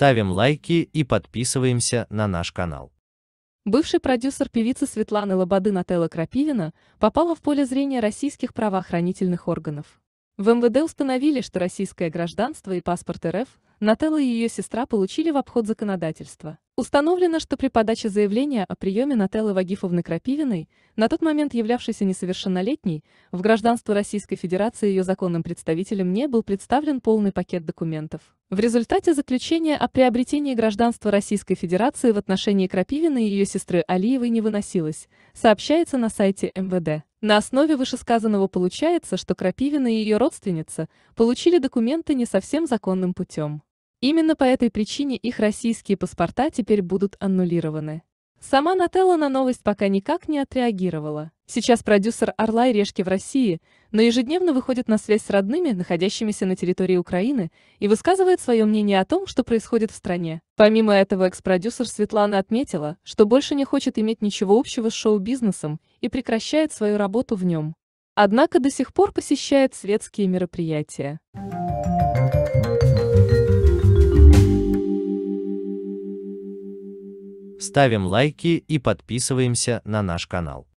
Ставим лайки и подписываемся на наш канал. Бывший продюсер певицы Светланы Лободы Нателла Крапивина попала в поле зрения российских правоохранительных органов. В МВД установили, что российское гражданство и паспорт РФ Нателла и ее сестра получили в обход законодательства. Установлено, что при подаче заявления о приеме Нателлы Вагифовны Крапивиной, на тот момент являвшейся несовершеннолетней, в гражданство Российской Федерации ее законным представителем не был представлен полный пакет документов. В результате заключение о приобретении гражданства Российской Федерации в отношении Крапивиной и ее сестры Алиевой не выносилось, сообщается на сайте МВД. На основе вышесказанного получается, что Крапивина и ее родственница получили документы не совсем законным путем. Именно по этой причине их российские паспорта теперь будут аннулированы. Сама Нателла на новость пока никак не отреагировала. Сейчас продюсер «Орла и решки» в России, но ежедневно выходит на связь с родными, находящимися на территории Украины, и высказывает свое мнение о том, что происходит в стране. Помимо этого, экс-продюсер Светлана отметила, что больше не хочет иметь ничего общего с шоу-бизнесом и прекращает свою работу в нем. Однако до сих пор посещает светские мероприятия. Ставим лайки и подписываемся на наш канал.